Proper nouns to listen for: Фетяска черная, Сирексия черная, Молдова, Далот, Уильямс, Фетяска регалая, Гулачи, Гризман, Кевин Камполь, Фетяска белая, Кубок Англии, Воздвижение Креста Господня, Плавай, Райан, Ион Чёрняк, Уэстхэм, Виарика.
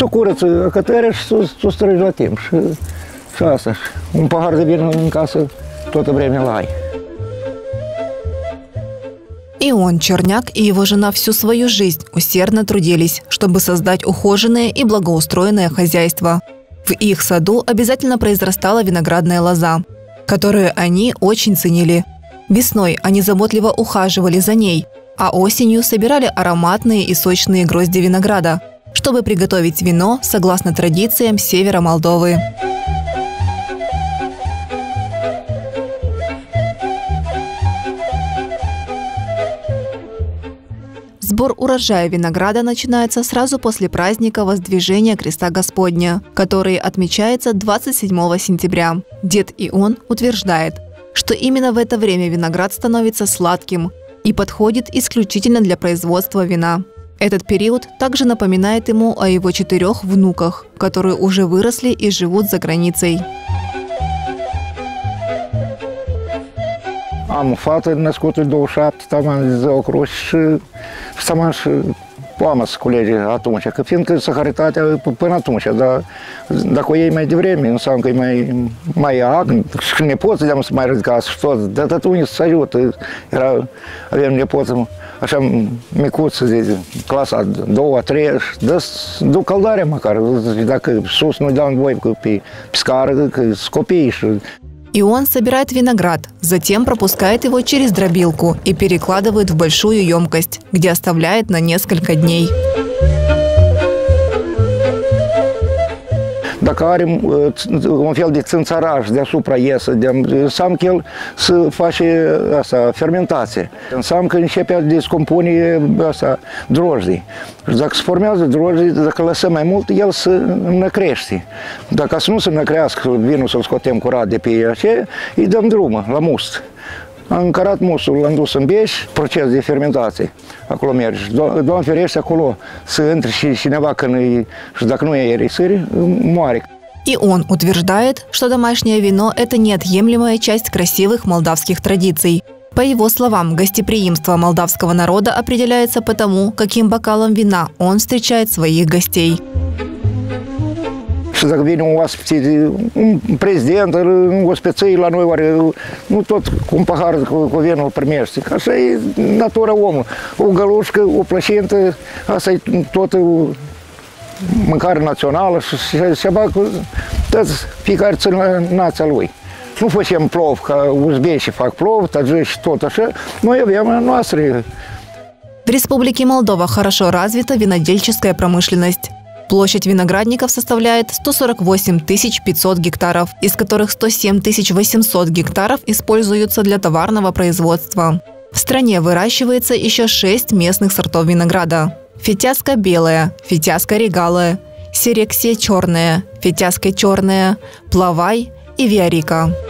Cu curăță, că tărești să străgi la timp și asta. Un pahar de bine în casă, toată vremea la ai. Ион Чёрняк и его жена всю свою жизнь усердно трудились, чтобы создать ухоженное и благоустроенное хозяйство. В их саду обязательно произрастала виноградная лоза, которую они очень ценили. Весной они заботливо ухаживали за ней, а осенью собирали ароматные и сочные грозди винограда, чтобы приготовить вино согласно традициям севера Молдовы. Сбор урожая винограда начинается сразу после праздника Воздвижения Креста Господня, который отмечается 27 сентября. Дед Ион утверждает, что именно в это время виноград становится сладким и подходит исключительно для производства вина. Этот период также напоминает ему о его 4 внуках, которые уже выросли и живут за границей. Am fată născută în 27, taman zeocroși și taman și poamă să culege atunci, că fiindcă saharitatea până atunci, dar dacă o iei mai devreme, înseamnă că e mai agn și nepoții le-am să mai rădcați și tot, dar atunci să ajută, avem nepoții așa micuță, clasa 2-3, dar duc căldarea măcar, dacă sus nu-i dau învoi pe scară, că sunt copii și... Ион собирает виноград, затем пропускает его через дробилку и перекладывает в большую емкость, где оставляет на несколько дней. Dacă are un fel de țânțaraș deasupra iese, înseamnă că el să face fermentație. Înseamnă că începe a descompune drojdii. Dacă se formează drojdii, dacă lăsăm mai mult, el se înnăcrește. Dacă nu se înnăcrească, vinul să-l scotem curat de pe aceea, îi dăm drumă la must. Am încarat mustul, l-am dus în beș, proces de fermentație. Acolo mergi. Doamne ferește, acolo să intri și cineva și dacă nu e risări, moare. Ион утверждает, что домашнее вино – это неотъемлемая часть красивых молдавских традиций. По его словам, гостеприимство молдавского народа определяется по тому, каким бокалом вина он встречает своих гостей. Și dacă vine un oaspete, un prezident, un oaspeței la noi, oare, nu tot cu un pahar cu vinul îl primește. Așa e natura omului. O gălușcă, o plăcintă, asta e tot mâncare națională și ceva cu fiecare țin la nația lui. Nu facem plov, ca uzbeșii fac plov, tăgești și tot așa, noi avem a noastră. В Республике Молдова хорошо развита винодельческая промышленность. Площадь виноградников составляет 148 500 гектаров, из которых 107 800 гектаров используются для товарного производства. В стране выращивается еще 6 местных сортов винограда. Фетяска белая, фетяска регалая, сирексия черная, фетяска черная, плавай и виарика.